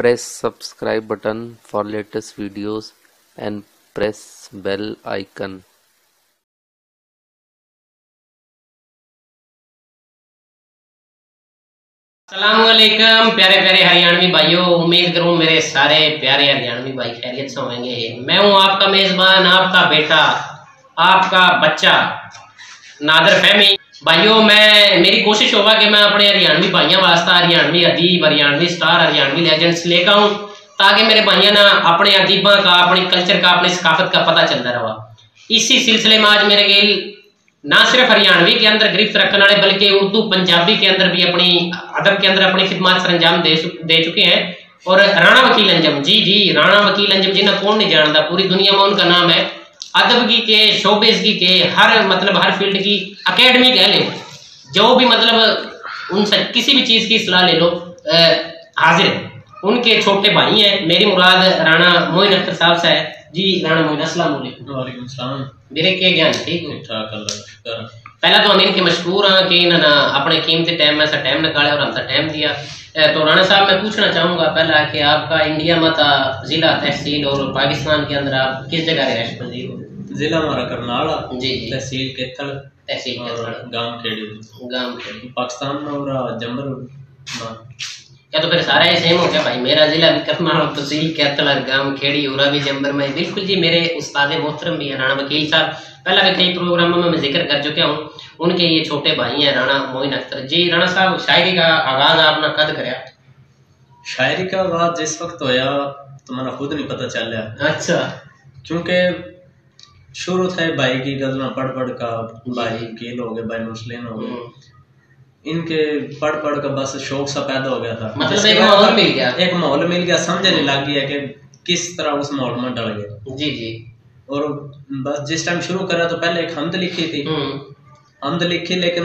Press subscribe button for latest videos and press bell icon. अस्सलामुअलैकुम प्यारे प्यारे हरियाणवी भाइयों, उम्मीद करूँ मेरे सारे प्यारे हरियाणवी भाई खैरियत से होंगे। मैं हूँ आपका मेज़बान, आपका बेटा, आपका बच्चा नादिर फहमी। भाइयों मेरी कोशिश होगा कि मैं अपने हरियाणवी भाइयों वास्ता हरियाणवी अदीब, हरियाणवी स्टार, हरियाणवी लेजेंड्स लेकर आऊँ ताकि मेरे भाइयों ना अपने अदीबा का, अपने कल्चर का, अपनी सकाफत का पता चलता रहा। इसी सिलसिले में आज मेरे गिल ना सिर्फ हरियाणवी के अंदर गिरफ्त रखने वाले बल्कि उर्दू पंजाबी के अंदर भी अपनी अदब के अंदर अपनी खिदमत सर अंजाम दे चुके हैं। और राणा वकील नज्म, जी राणा वकील नज्म जिन्हें कौन नहीं जानता, पूरी दुनिया में उनका नाम है। अदब की के, शोबिस की के, हर मतलब हर फील्ड की अकेडमी कह ले, जो भी मतलब उनसे किसी भी चीज़ की सलाह ले लो हाजिर है। उनके छोटे भाई हैं, मेरी मुराद राणा मोइन अख्तर साहब से है। जी राणा मोइन, अस्सलाम वालेकुम। मेरे के ज्ञान ठीक है, पहला तो हम इनके मशहूर हाँ कि इन्होंने अपने कीमती टाइम में टाइम निकाले और हमसे टाइम दिया। तो राणा साहब मैं पूछना चाहूँगा पहला कि आपका इंडिया में था जिला तहसील और पाकिस्तान के अंदर आप किस जगह रहने वाले हो? जिला हमारा करनाल, तहसील केथल, गांव खेड़ी, पाकिस्तान में और जम्मू। या तो फिर सारा ही सेम हो गया भाई, मेरा जिला भी करनाल, तहसील कैथल, गांव खेड़ी और भी जंबर में। बिल्कुल जी, मेरे उस्ताद मोहतरम भी हैं राणा वकील साहब, पहला भी कई प्रोग्रामों में मैं जिक्र कर चुका हूँ। उनके ये छोटे भाई हैं राणा मोइन अख्तर। जी राणा साहब, शायरी का आगाज आपने कद कराया? शायरी का आगाज जिस वक्त होया तो मैंने खुद नहीं पता चलिया। अच्छा, क्योंकि शुरू थे भाई की गजल पढ़ का, भाई वकील हो गए, भाई मुस्लिम हो गए, इनके पढ़ का बस शौक सा पैदा हो गया था। मतलब एक माहौल मिल गया, एक माहौल मिल गया, समझने लग गया कि किस तरह उस माहौल में डल गया। जी। और बस जिस टाइम शुरू करा तो पहले एक हमद लिखी थी, हमद लिखी लेकिन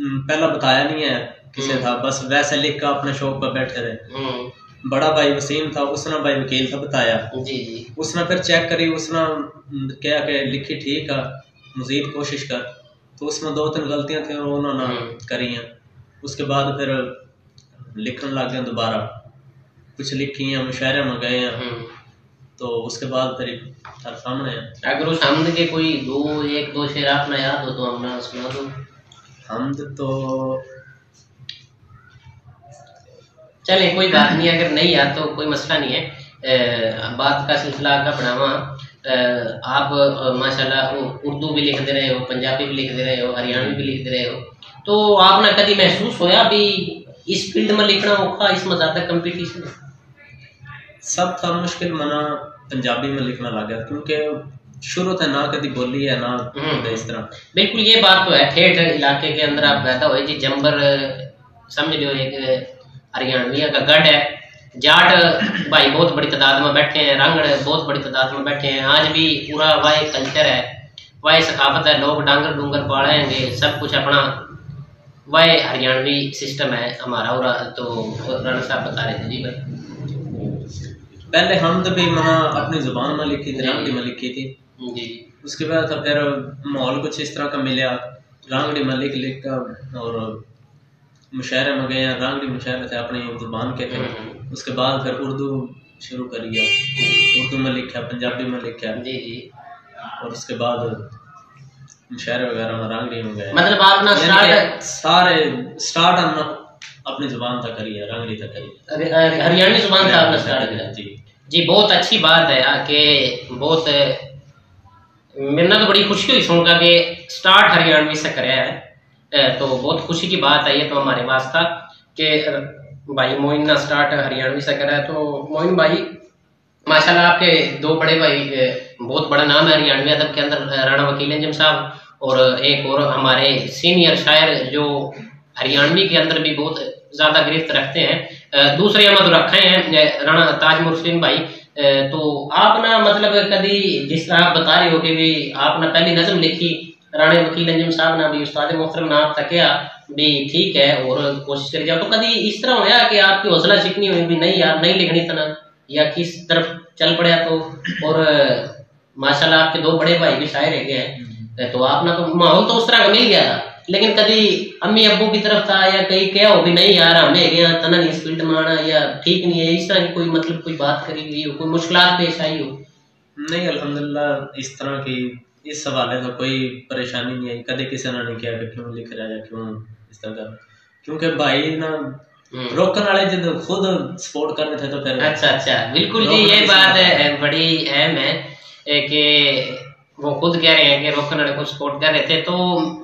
पहला बताया नहीं है किसे था, बस वैसे लिख कर अपने शौक पर बैठे रहे। बड़ा भाई वसीम था, उसने भाई वकील था बताया। जी। उसने फिर चेक करी, उसने क्या के लिखी ठीक है, मजीद कोशिश कर, तो उसमें 2-3 गलतियां थी वो उन्होंने करी हैं। उसके बाद फिर लिखने लग गए, दोबारा कुछ लिखी हैं, मुशायरे में गए हैं, तो उसके बाद फिर हर सामने है। अगर उस हमद के कोई एक दो शेर आपने याद हो तो हमने सुना दो। हमद तो चले कोई बात नहीं, अगर नहीं याद तो कोई मसला नहीं है। बात का सिलसिला आगे बढ़ावा। आप माशाल्लाह उर्दू भी लिखते रहे हो, पंजाबी भी लिखते रहे हो, हरियाणवी भी लिखते रहे हो, तो आपने कभी महसूस होया भी इस फील्ड में लिखना औखा, इसमें ज़्यादा कंपटीशन है? सब था मुश्किल, मना पंजाबी में लिखना लगा क्योंकि शुरू था ना कभी बोली है ना इस तरह। बिल्कुल ये बात तो है, ठेठ इलाके के अंदर आप पैदा हुए जी, जंबर समझ लो एक हरियाणवी का गढ़ है। जाट भाई बहुत बड़ी तादाद में बैठे हैं, रंगड़ बहुत बड़ी तादाद में बैठे हैं। आज भी पूरा वाह कल्चर है, वाह सकाफत है, लोग डांगर डूंगर पालेंगे, सब कुछ अपना वाह हरियाणवी सिस्टम है हमारा। और तो राणा साहब बता रहे थे जी भाई, पहले हमद भी मना अपनी जुबान में लिखी थी, रंगड़ी में लिखी थी। जी। उसके बाद फिर माहौल कुछ इस तरह का मिला, रंगड़ी में लिख कर और मुशायरे में गए, रंगड़ी मुशायरे थे अपनी जुबान के थे। उसके बाद फिर उर्दू शुरू करिए, उर्दू में लिखा, पंजाबी में लिखा। जी। और उसके बाद मुशायरे वगैरह में रंगड़ी में गए। मतलब आपने सारे स्टार्ट हमने अपनी जुबान तक करी है, रंगड़ी तक करी है, हरियाणवी जुबान तक आपने स्टार्ट किया। जी बहुत अच्छी बात है कि बहुत मेरे तो बड़ी खुशी हुई सुनकर कि स्टार्ट हरियाणवी से कराया है, तो बहुत खुशी की बात है ये तो हमारे वास्ता कि भाई मोइन ना स्टार्ट हरियाणवी से करा है। तो मोइन भाई माशाल्लाह आपके दो बड़े भाई, बहुत बड़ा नाम है हरियाणवी अदब के अंदर, राणा वकील नज्म साहब और एक और हमारे सीनियर शायर जो हरियाणवी के अंदर भी बहुत ज़्यादा गिरफ्त रखते हैं, दूसरे अहमद रखे हैं राणा ताजमसिन भाई। तो आप ना मतलब कभी जिस तरह आप बता रहे हो कि भी आपने पहली नज़म लिखी राणा वकील नज्म साहब ने भी उस्ताद मोहतरम ने आप तकिया भी ठीक है और कोशिश कर जाओ, तो कभी इस तरह होया कि आपकी हौसला शिकनी हुई भी नहीं यार नहीं लिखनी था ना, या किस तरफ चल पड़ा? तो और माशाल्लाह आपके दो बड़े भाई भी शायर रह गए हैं, तो आपने तो माहौल तो उस तरह का मिल गया था लेकिन कभी अम्मी अब्बू की तरफ था या कहीं क्या हो भी नहीं यार हमने गया तना नहीं फील्ड में आना या ठीक नहीं है, इस तरह की कोई मतलब कोई बात करी हुई हो, कोई मुश्किल पेश आई हो? नहीं अल्हम्दुलिल्लाह इस तरह की इस हवाले से कोई परेशानी नहीं आई, कभी किसी ने नहीं किया कि क्यों लिख रहा है क्यों इस तरह का, क्योंकि भाई ना रोकने वाले जब खुद सपोर्ट करने थे तो फिर। अच्छा अच्छा बिल्कुल जी, ये बात बड़ी अहम है कि वो खुद कह रहे हैं कि रोकने वाले को सपोर्ट कर रहे थे। तो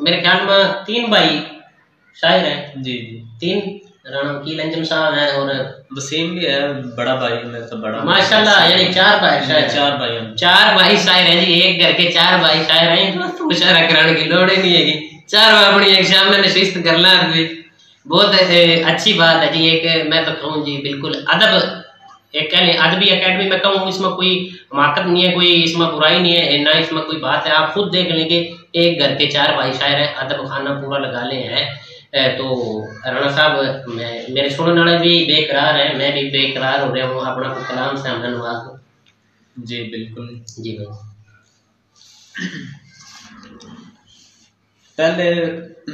मेरे ख्याल में तीन भाई शायर हैं जी जी, तीन राणा वकील नज्म साहब हैं और वसीम भी है बड़ा भाई, मैं तो बड़ा माशाल्लाह यानी चार भाई शायर, चार भाई शायर हैं जी, एक घर के चार भाई शायर हैं, तो शायरा कराने की लोड़ ही नहीं है, चार भाई अपनी एक शाम में नशिस्त कर ला, बहुत अच्छी बात है जी। एक मैं तो कहूँ जी बिल्कुल अदब, एक कह लें अदबी अकेडमी में कहूँ, इसमें कोई हमाकत नहीं है, कोई इसमें बुराई नहीं है, ना इसमें कोई बात है। आप खुद देख लेंगे एक घर के चार भाई शायर हैं, अदब खाना पूरा लगा ले हैं। तो राणा साहब मेरे सुनने वाले भी बेकरार हैं, मैं भी बेकरार हो रहा हूँ, अपना को कलाम से हम धन्यवाद हो जी। बिल्कुल जी भाई, पहले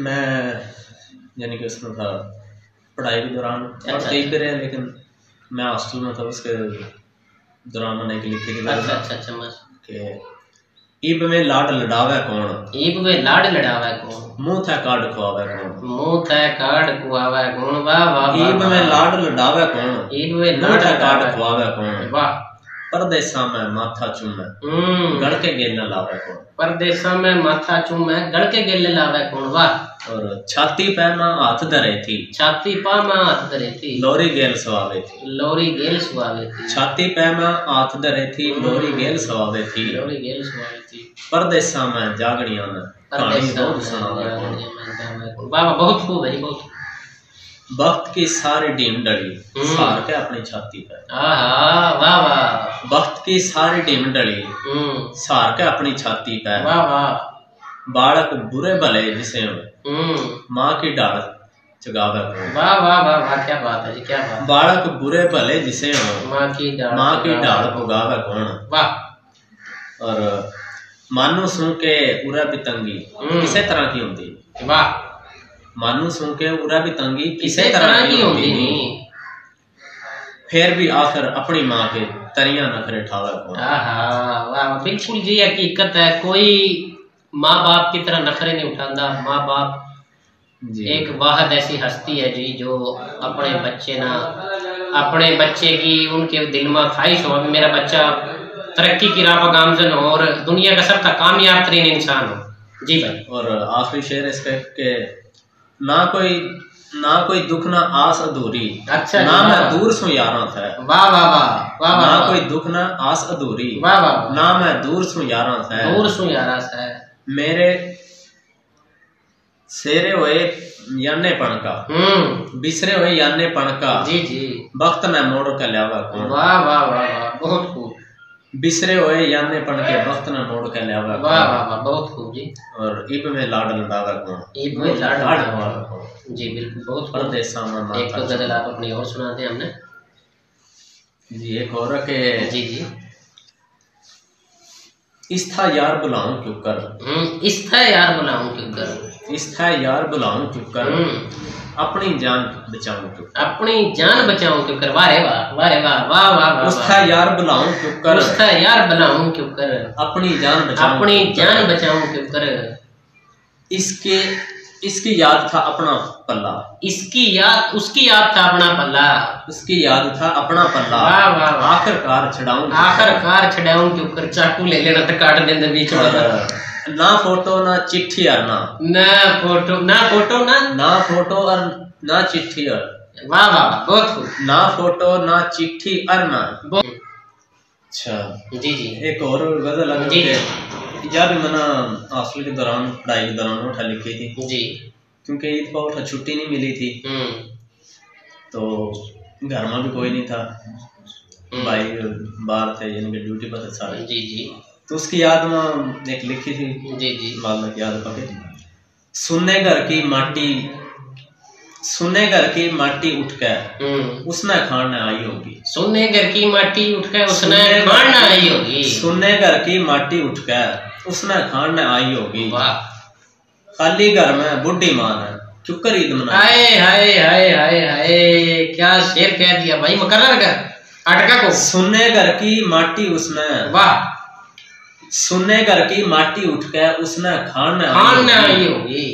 मैं यानी कि उसमें था पढ़ाई के दौरान और ठीक भी रहे, लेकिन मैं हॉस्टल में था उसके दौरान मैंने एक लिखी थी। अच्छा अच्छा अच्छा मस के ईब में लाड लड़ावे कौन, ईब में लाड लड़ावे कौन, मुंह था काड खुआवे कौन, मुंह था काड खुआवे कौन, वाह वाह, ईब में लाड लड़ावे कौन, ईब में लाड काड खुआवे कौन, वाह, परदेसा में माथा चूमे गड़ के गेले लावे कौन, परदेसा में माथा चूमे गड़ के गेले लावे कौन, वाह, और छाती पैमा हाथ धरे थी, छाती पैमा हाथ धरे थी, लोरी गेल सुहावे थी, लोरी गेल सुहावे थी, छाती पैमा हाथ धरे थी, लोरी गेल सुहावे थी, लोरी गेल सुहावे थी, परदेसा में जागड़िया में कहानी बहुत सुनावे कौन, वाह वाह, बहुत खूब है, बहुत। वक्त की सारी टीम डली सार के अपनी छाती पे, आहा वाह वाह, वक्त की सारी टीम डली सार के अपनी छाती पे, वाह वाह, बालक बुरे भले जिसे माँ की डाल चगावे कौन, वाह वाह वाह, क्या बात है जी, क्या बात, बालक बुरे भले जिसे माँ की डाल भुगावे कौन, वाह, और मानू सू के उरा भी तंगी किसे तरह की होंगी, वाह, मानू सू के उरा भी तंगी किसे तरह की होंगी, फिर भी आखिर अपनी माँ के तरिया नखरे ठावे कौन, वाह, बिल्कुल जी हकीकत है, कोई माँ बाप की तरह नखरे नहीं उठाता, माँ बाप जी एक वाहद ऐसी हस्ती है जी जो अपने बच्चे ना अपने बच्चे की उनके दिल में ख्वाहिश हो मेरा बच्चा तरक्की की राह पर गामजन हो और दुनिया का सबका कामयाब तरीन इंसान हो जी भाई। और आखिरी शेर इस पे के ना कोई दुख ना आस अधूरी, अच्छा, ना मैं दूर सु यारा था, वाह वाह वाह, ना कोई दुख ना आस अधूरी, वाह वाह, ना मैं दूर सु यारा था, दूर सु यारा था, मेरे सेरे हुए याने पण का बिसरे हुए याने पण का जी जी, वक्त ने मोड़ के ल्यावा कौन, वाह वाह वाह, बहुत खूब, बिसरे हुए याने पण के वक्त ने मोड़ के ल्यावा, वाह वाह, बहुत खूब जी। और ईब में लाड लड़ावा कौन, ईब में लाड लड़ावा कौन जी, बिल्कुल बहुत परदेसा में। एक तो गजल आप अपनी और सुनाते हैं हमने जी, एक और के जी जी, इस था यार बुलाऊं क्यों कर, इस था यार बुलाऊं क्यों कर, इस था यार बुलाऊं क्यों कर, अपनी जान बचाऊं क्यों, अपनी जान बचाऊं क्यों कर, वाह वाह वाह वाह वाह, उस था यार बुलाऊं क्यों कर, उस था यार बुलाऊं क्यों कर, अपनी जान बचाऊं, अपनी जान बचाऊं क्यों कर, इसकी याद था अपना पल्ला, इसकी याद उसकी याद था अपना पल्ला, उसकी याद था अपना पल्ला, वाह वाह, आखिरकार छड़ाऊं क्यों कर, चाकू ले लेना तो काट देंगे बीच में, ना फोटो ना चिट्ठी और ना फोटो और ना चिट्ठी और, वाह वाह, बहुत, ना फोटो ना चिट्ठी और ना, अच्छा जी जी। एक और गजल यार मैंने हॉस्टल के दौरान पढ़ाई के दौरान उठा लिखी थी जी, क्योंकि ईद पर उठा छुट्टी नहीं मिली थी तो घर में भी कोई नहीं था, भाई बाहर थे यानी कि ड्यूटी पर थे सारे जी जी, तो उसकी याद में एक लिखी थी जी जी, मालूम की याद पके, सुने घर की माटी उठकर उसने खाना आई होगी, सुने घर की माटी उठकर उसने खाना आई होगी, सुने घर की माटी उठकर उसने खाना आई होगी, वाह, खाली घर में बुढ़ी माँ है चुकर ईद मना। हाय हाय हाय हाय हाय क्या शेर कह दिया भाई मुकर्रर कर अटका को। सुने घर की माटी उसमें वाह, सुने घर की माटी उठ के उसने खाना खाना आई होगी,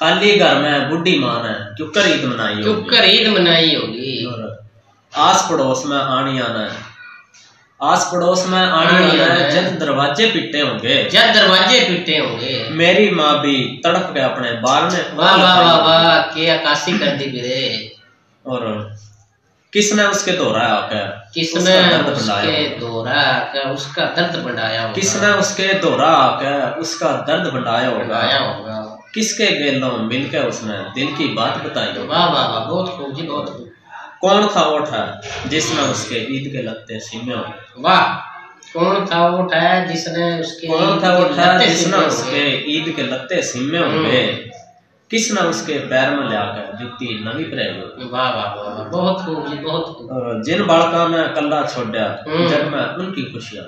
खाली घर में बुढ़ी माँ है चुकर ईद मनाई, चुकर ईद मनाई होगी। आस पड़ोस में आनी आना, आस पड़ोस में आने जब दरवाजे पिटे होंगे, जब दरवाजे पिटे होंगे। मेरी माँ भी तड़प के अपने बाल में वाह वाह वाह वाह के आकाशी कर दी गिरे। और किसने उसके दोहरा आकर, किसने उसके दोहरा आकर उसका दर्द बढ़ाया होगा, किसने उसके दोहरा आकर उसका दर्द बढ़ाया होगा, किसके गेलों मिलकर उसने दिल की बात बताई होगी। वाह वाह वाह बहुत खूब जी बहुत। कौन था वो था जिसने उसके ईद के लगते सीमे होंगे। वाह कौन था वो था जिसने उसके, कौन था वो था जिसने उसके ईद के लगते सीमे होंगे, किसने उसके पैर में लाकर जुती नवी पहनी होगी। वाह वाह वाह बहुत खूब जी बहुत खूब। और जिन बालका ने कल्ला छोड़ा जब मैं उनकी खुशियाँ,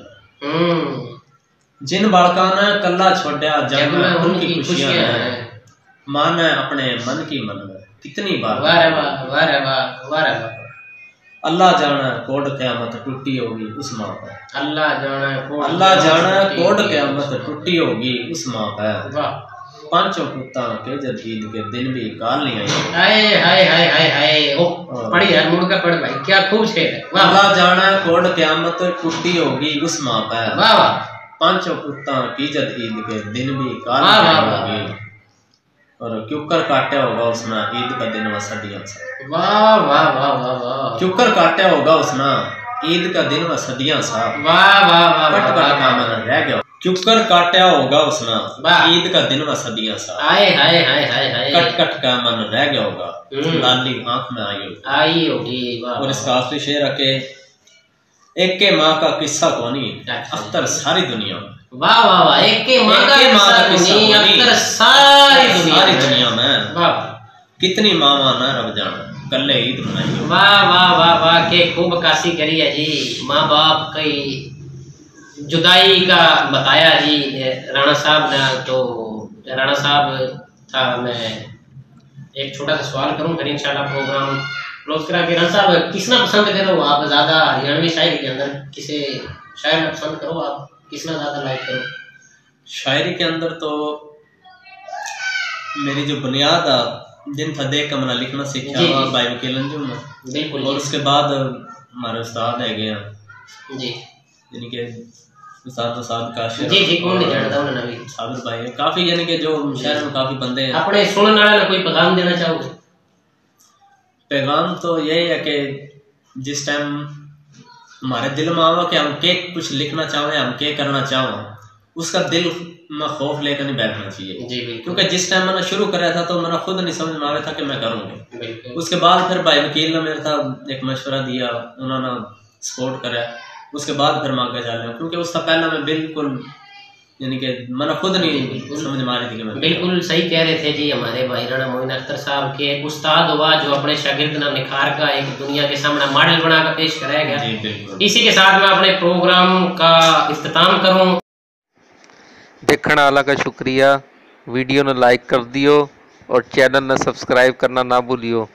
जिन बालका ने कल्ला छोड़ा जब मैं उनकी खुशियाँ हैं। माँ ने अपने मन की मन में कितनी बार वारे वारे वारे वारे वारे वारे। अल्लाह जाने कोड क़यामत टूटी होगी उस माँ पर, अल्लाह जाने कोड, अल्लाह जाने कोड क़यामत टूटी होगी उस माँ पर। वाह पांचों पुत्ता के जब ईद के दिन भी काल नहीं आई। हाय हाय हाय हाय ओ पढ़ी यार मुड़ का पढ़ भाई क्या खूब शेर है। वाह अल्लाह जाने कोड क़यामत टूटी होगी उस माँ पर, वाह पांचों पुत्ता की जब ईद के दिन भी काल नहीं होगी। और क्यूकर काटा होगा उसने ईद का दिन वसदिया सा। वाह वाह वाह वाह वाह क्यूकर काटा होगा उसने ईद का दिन वसदिया सा। वाह वाह वाह कट का काम रह गया। क्यूकर काटा होगा उसने ईद का दिन वसदिया सा। हाय हाय हाय हाय हाय कट कट का मन रह गया होगा, लाली आंख में आई होगी, आई होगी। वाह। और इसका आखिरी शेर रखे, एक के माँ का किस्सा कोनी अख्तर सारी दुनिया में। वाह वाह वाह एक के माँ का किस्सा सारी दुनिया में। वाह कितनी मामा ना रब जाना कल ईद मनाई। वाह वाह वाह वाह के खूब काशी करी है जी। माँ बाप की जुदाई का बताया जी राणा साहब ने। तो राणा साहब था, मैं एक छोटा सा सवाल करूँ फिर इंशाल्लाह प्रोग्राम क्लोज करा के। राणा साहब किसना पसंद करो आप ज़्यादा हरियाणवी शायरी के अंदर, किसे शायर ना पसंद करो आप, किसना ज़्यादा लाइक करो शायरी के अंदर? तो मेरी जो बुनियाद है जिन फदे का मना लिखना सीखा बाई वकील नज्म बिल्कुल। और उसके बाद हमारे उस्ताद है गए जी यानी कि उस्ताद साहब काशिर जी जी कौन नहीं जानता उन्हें नवी साबिर भाई है काफ़ी यानी कि जो शहर में काफ़ी बंदे हैं। अपने सुनने वाले कोई पैगाम देना चाहोगे? पैगाम तो यही है कि जिस टाइम हमारे दिल में आवा कि हम के कुछ लिखना चाहें, हम के करना चाहें, उसका दिल में खौफ लेकर नहीं बैठना चाहिए। क्योंकि जिस टाइम मैंने शुरू करा था तो मेरा खुद नहीं समझ में आया था कि मैं करूँगी। उसके बाद फिर भाई वकील ने मेरे था एक मशवरा दिया, उन्होंने सपोर्ट करा, उसके बाद फिर मैं आगे जा रहा हूँ। क्योंकि उसका पहला मैं बिल्कुल यानी कि मैंने खुद नहीं समझ में आ रही थी कि बिल्कुल सही कह रहे थे जी हमारे भाई राणा मोइन अख्तर साहब के उस्ताद हुआ जो अपने शागिर्द ना निखार का एक दुनिया के सामने मॉडल बनाकर पेश कराया गया। इसी के साथ मैं अपने प्रोग्राम का इख्तिताम करूं। देखने वाला का शुक्रिया, वीडियो ने लाइक कर दियो और चैनल ने सब्सक्राइब करना ना भूलियो।